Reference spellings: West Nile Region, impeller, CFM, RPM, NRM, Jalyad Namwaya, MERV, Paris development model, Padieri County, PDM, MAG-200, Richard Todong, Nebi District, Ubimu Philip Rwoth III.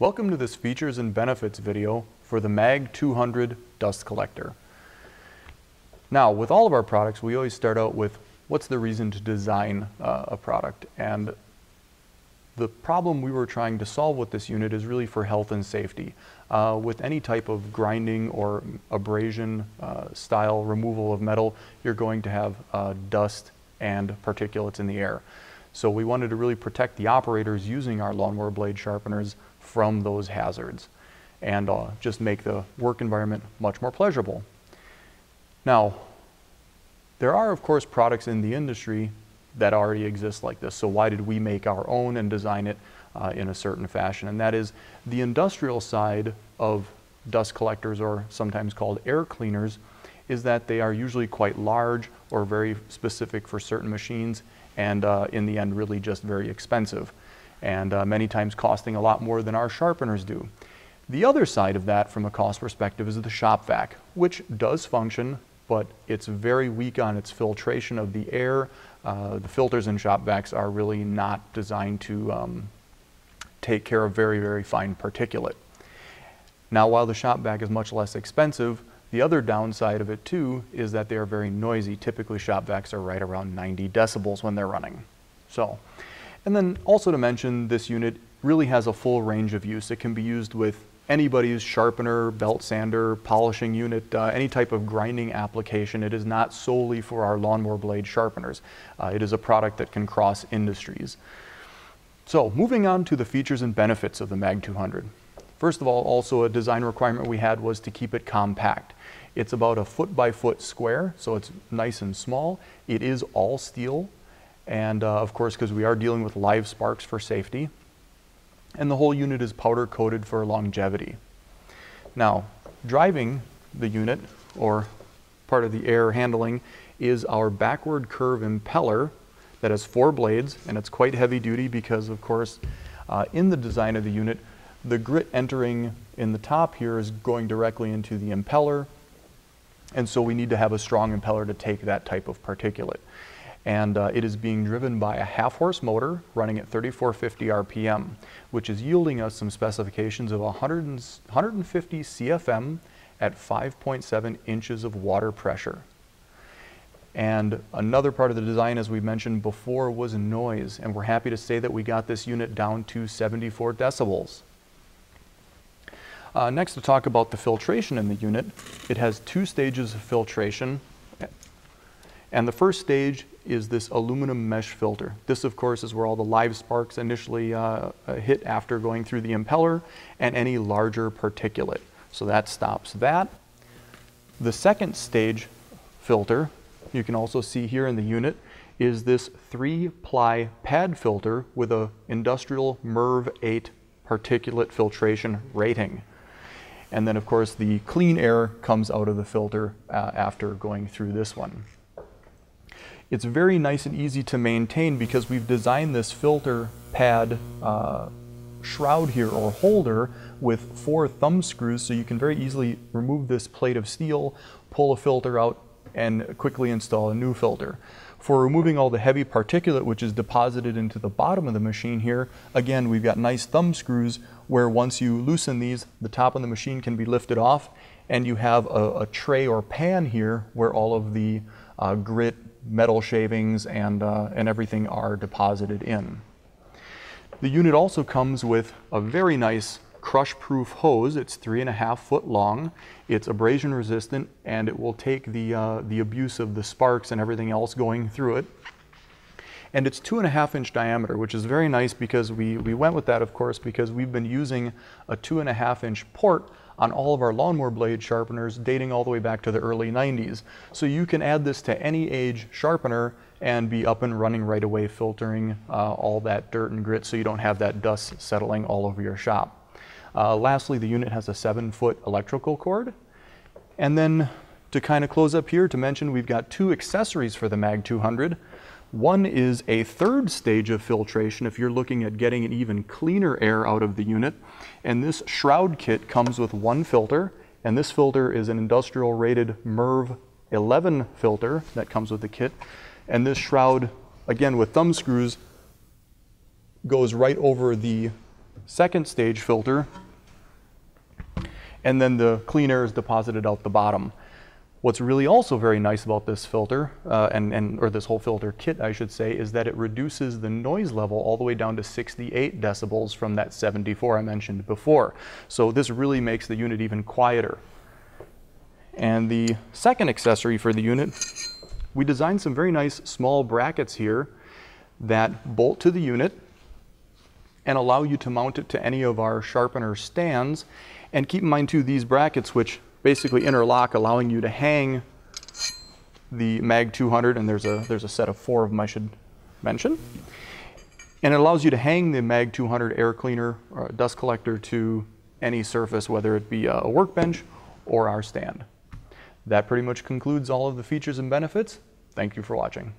Welcome to this features and benefits video for the MAG-200 dust collector. Now, with all of our products, we always start out with what's the reason to design a product, and the problem we were trying to solve with this unit is really for health and safety. With any type of grinding or abrasion style removal of metal, you're going to have dust and particulates in the air. So we wanted to really protect the operators using our lawnmower blade sharpeners from those hazards and just make the work environment much more pleasurable. Now, there are of course products in the industry that already exist like this, so why did we make our own and design it in a certain fashion? And that is the industrial side of dust collectors, or sometimes called air cleaners, is that they are usually quite large or very specific for certain machines and in the end really just very expensive, and many times costing a lot more than our sharpeners do. The other side of that from a cost perspective is the shop vac, which does function, but it's very weak on its filtration of the air. The filters in shop vacs are really not designed to take care of very, very fine particulate. Now, while the shop vac is much less expensive, the other downside of it too is that they are very noisy. Typically shop vacs are right around 90 decibels when they're running. So, and then also to mention, this unit really has a full range of use. It can be used with anybody's sharpener, belt sander, polishing unit, any type of grinding application. It is not solely for our lawnmower blade sharpeners. It is a product that can cross industries. So moving on to the features and benefits of the MAG-200. First of all, also a design requirement we had was to keep it compact. It's about a foot-by-foot square, so it's nice and small. It is all steel, and of course, because we are dealing with live sparks for safety. And the whole unit is powder-coated for longevity. Now, driving the unit, or part of the air handling, is our backward curve impeller that has four blades, and it's quite heavy-duty because, of course, in the design of the unit, the grit entering in the top here is going directly into the impeller, and so we need to have a strong impeller to take that type of particulate. And it is being driven by a half-horse motor running at 3450 RPM, which is yielding us some specifications of 150 CFM at 5.7 inches of water pressure. And another part of the design, as we mentioned before, was noise, and we're happy to say that we got this unit down to 74 decibels. Next, to talk about the filtration in the unit, it has two stages of filtration, and the first stage is this aluminum mesh filter. This, of course, is where all the live sparks initially hit after going through the impeller and any larger particulate. So that stops that. The second stage filter, you can also see here in the unit, is this 3-ply pad filter with an industrial MERV 8 particulate filtration rating. And then, of course, the clean air comes out of the filter after going through this one. It's very nice and easy to maintain because we've designed this filter pad shroud here, or holder, with four thumb screws, so you can very easily remove this plate of steel, pull a filter out, and quickly install a new filter. For removing all the heavy particulate which is deposited into the bottom of the machine here, again, we've got nice thumb screws where once you loosen these, the top of the machine can be lifted off, and you have a tray or pan here where all of the grit, metal shavings, and everything are deposited in. The unit also comes with a very nice crush-proof hose. It's 3.5 foot long. It's abrasion resistant, and it will take the abuse of the sparks and everything else going through it. And it's 2.5 inch diameter, which is very nice because we went with that, of course, because we've been using a 2.5 inch port on all of our lawnmower blade sharpeners dating all the way back to the early 90s. So you can add this to any age sharpener and be up and running right away, filtering all that dirt and grit so you don't have that dust settling all over your shop. Lastly, the unit has a 7-foot electrical cord. And then to kind of close up here, to mention, we've got two accessories for the MAG-200. One is a third stage of filtration if you're looking at getting an even cleaner air out of the unit. And this shroud kit comes with one filter, and this filter is an industrial rated MERV 11 filter that comes with the kit. And this shroud, again with thumb screws, goes right over the second stage filter, and then the clean air is deposited out the bottom. What's really also very nice about this filter, or this whole filter kit, I should say, is that it reduces the noise level all the way down to 68 decibels from that 74 I mentioned before. So this really makes the unit even quieter. And the second accessory for the unit, we designed some very nice small brackets here that bolt to the unit and allow you to mount it to any of our sharpener stands. And keep in mind too, these brackets, which basically interlock, allowing you to hang the MAG-200, and there's a set of 4 of them I should mention. And it allows you to hang the MAG-200 air cleaner or dust collector to any surface, whether it be a workbench or our stand. That pretty much concludes all of the features and benefits. Thank you for watching.